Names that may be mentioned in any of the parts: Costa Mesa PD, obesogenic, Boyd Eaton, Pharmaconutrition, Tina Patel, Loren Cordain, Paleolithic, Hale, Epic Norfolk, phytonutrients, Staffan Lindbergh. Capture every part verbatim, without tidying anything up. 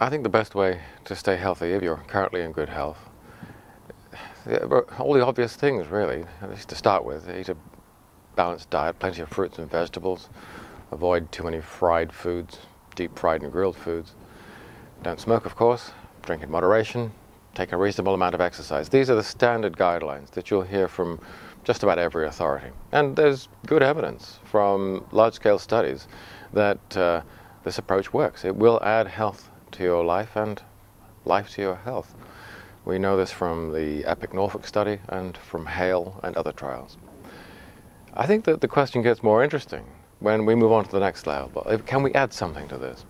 I think the best way to stay healthy, if you're currently in good health, all the obvious things really, at least to start with, eat a balanced diet, plenty of fruits and vegetables, avoid too many fried foods, deep fried and grilled foods, don't smoke of course, drink in moderation, take a reasonable amount of exercise. These are the standard guidelines that you'll hear from just about every authority. And there's good evidence from large-scale studies that uh, this approach works. It will add health to your life and life to your health. We know this from the Epic Norfolk study and from Hale and other trials. I think that the question gets more interesting when we move on to the next level. Can we add something to this?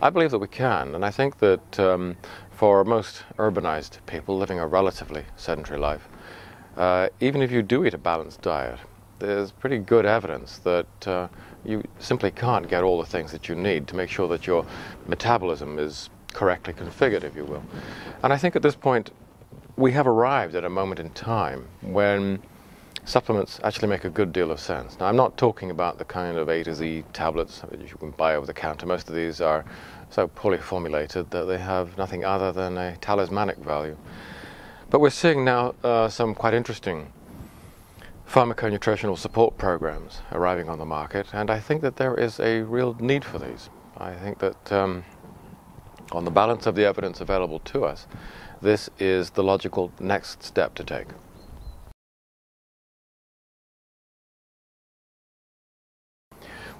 I believe that we can, and I think that um, for most urbanized people living a relatively sedentary life, uh, even if you do eat a balanced diet, there's pretty good evidence that uh, you simply can't get all the things that you need to make sure that your metabolism is correctly configured, if you will. And I think at this point we have arrived at a moment in time when supplements actually make a good deal of sense. Now, I'm not talking about the kind of A to Z tablets that you can buy over the counter. Most of these are so poorly formulated that they have nothing other than a talismanic value. But we're seeing now uh, some quite interesting pharmaconutritional support programs arriving on the market, and I think that there is a real need for these. I think that um, on the balance of the evidence available to us, this is the logical next step to take.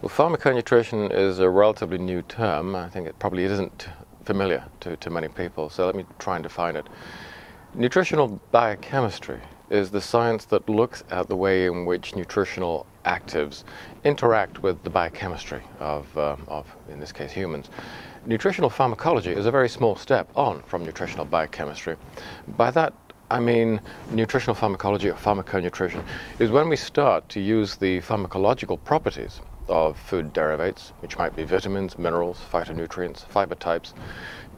Well, pharmaconutrition is a relatively new term. I think it probably isn't familiar to, to many people, so let me try and define it. Nutritional biochemistry is the science that looks at the way in which nutritional actives interact with the biochemistry of, uh, of in this case, humans. Nutritional pharmacology is a very small step on from nutritional biochemistry. By that I mean nutritional pharmacology or pharmaconutrition is when we start to use the pharmacological properties of food derivatives, which might be vitamins, minerals, phytonutrients, fiber types,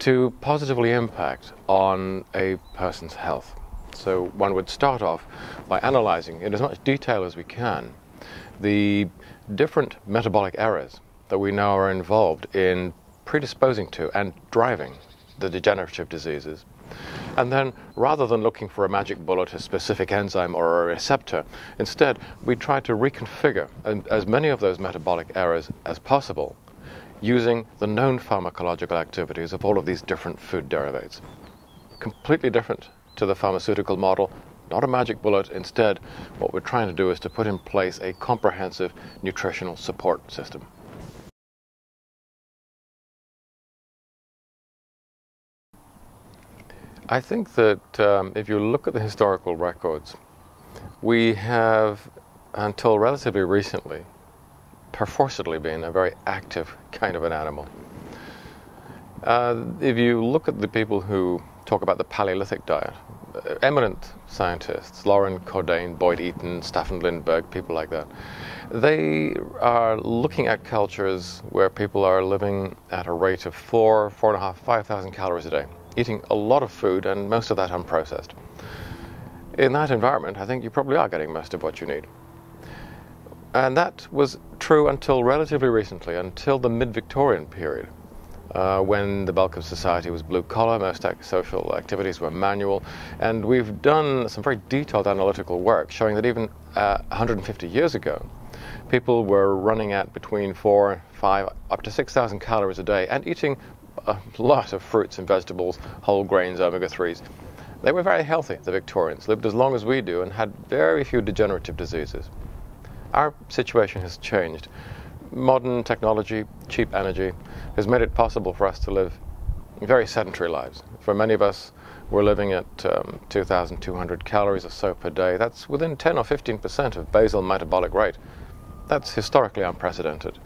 to positively impact on a person's health. So one would start off by analyzing in as much detail as we can the different metabolic errors that we know are involved in predisposing to and driving the degenerative diseases. And then, rather than looking for a magic bullet, a specific enzyme or a receptor, instead we try to reconfigure as many of those metabolic errors as possible using the known pharmacological activities of all of these different food derivatives. Completely different to the pharmaceutical model, not a magic bullet. Instead, what we're trying to do is to put in place a comprehensive nutritional support system. I think that um, if you look at the historical records, we have, until relatively recently, perforcedly been a very active kind of an animal. Uh, if you look at the people who talk about the Paleolithic diet, uh, eminent scientists, Loren Cordain, Boyd Eaton, Staffan Lindbergh, people like that, they are looking at cultures where people are living at a rate of four, four and a half, five thousand calories a day, eating a lot of food and most of that unprocessed. In that environment, I think you probably are getting most of what you need. And that was true until relatively recently, until the mid-Victorian period, uh, when the bulk of society was blue-collar, most social activities were manual, and we've done some very detailed analytical work showing that even uh, one hundred fifty years ago, people were running at between four, five, up to six thousand calories a day and eating a lot of fruits and vegetables, whole grains, omega threes. They were very healthy, the Victorians, lived as long as we do and had very few degenerative diseases. Our situation has changed. Modern technology, cheap energy, has made it possible for us to live very sedentary lives. For many of us, we're living at um, two thousand two hundred calories or so per day. That's within ten or fifteen percent of basal metabolic rate. That's historically unprecedented.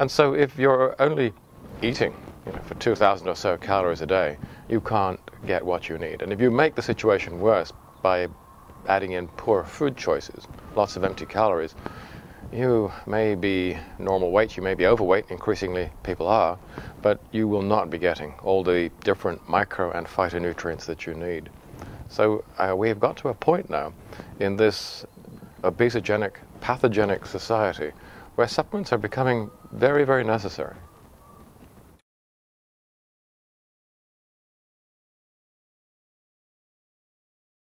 And so if you're only eating You know, for two thousand or so calories a day, you can't get what you need. And if you make the situation worse by adding in poor food choices, lots of empty calories, you may be normal weight, you may be overweight, increasingly people are, but you will not be getting all the different micro and phytonutrients that you need. So uh, we've got to a point now in this obesogenic, pathogenic society where supplements are becoming very, very necessary.